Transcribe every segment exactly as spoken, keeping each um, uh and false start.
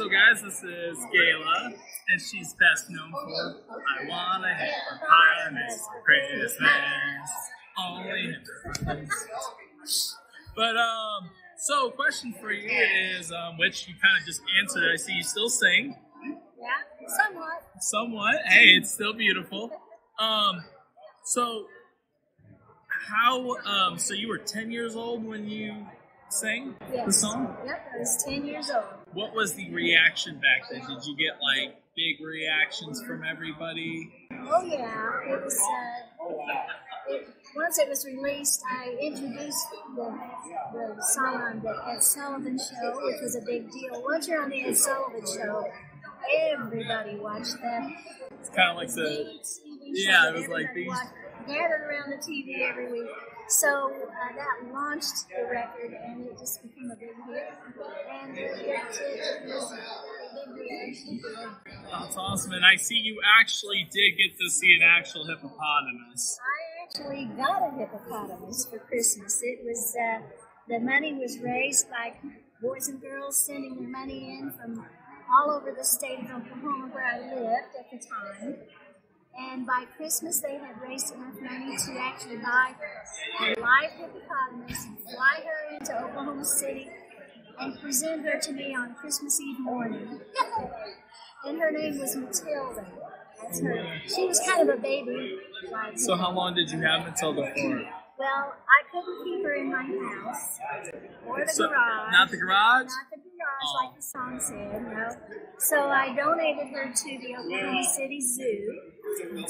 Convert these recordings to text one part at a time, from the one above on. So guys, this is Gayla, and she's best known for I Wanna Hit the Pyramids for Christmas, only hit for Christmas. But um, so question for you is, um, which you kind of just answered. I see you still sing. Yeah, somewhat. Somewhat. Hey, it's still beautiful. Um, so how? Um, so you were ten years old when you sang yes. the song? Yep, I was ten years old. What was the reaction back then? Did you get like big reactions from everybody? Oh yeah, it was. Uh, it, once it was released, I introduced the, the song on the Ed Sullivan show, which was a big deal. Once you're on the Ed Sullivan show, everybody watched that. It's kind of like the yeah, it was like these. Gathered around the T V every week. So uh, that launched the record, and it just became a big hit. And that's it. It was a big reaction. That's awesome. And I see you actually did get to see an actual hippopotamus. I actually got a hippopotamus for Christmas. It was, uh, the money was raised by boys and girls sending their money in from all over the state of Oklahoma, where I lived at the time. And by Christmas, they had raised enough money to actually buy a live hippopotamus, fly her into Oklahoma City, and present her to me on Christmas Eve morning. And her name was Matilda. That's her. She was kind of a baby. Like so how long did you have Matilda for? Well, I couldn't keep her in my house or the so, garage. Not the garage? Not the garage, like the song said, no. So I donated her to the Oklahoma City Zoo. And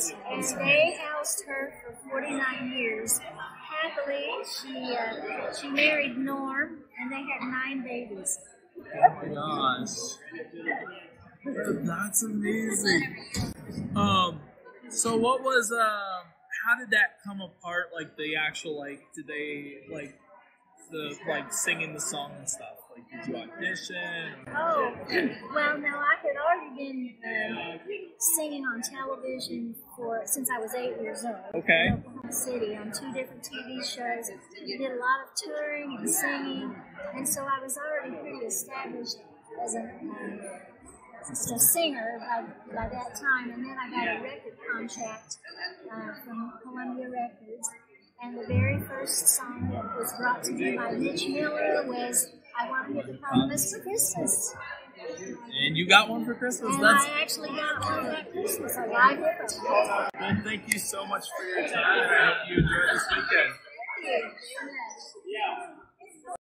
they housed her for forty-nine years. Happily, she uh, she married Norm, and they had nine babies. Oh my gosh, that's amazing. Um, so what was um, uh, how did that come apart? Like the actual like, did they like the like singing the song and stuff? Like, did you audition? Oh, well, no, I had already been uh, singing on television for since I was eight years old. Okay. In Oklahoma City on two different T V shows. We did a lot of touring and singing, and so I was already pretty established as a, uh, as a singer by, by that time. And then I got a record contract uh, from Columbia Records, and the very first song that was brought to me by Mitch Miller was I Want to Hit the Pyramids for Christmas. And you got one for Christmas. And That's... I actually got one that Christmas. I live with them. Well, thank you so much for your time. I hope you enjoyed this weekend. Thank you very much. Yeah.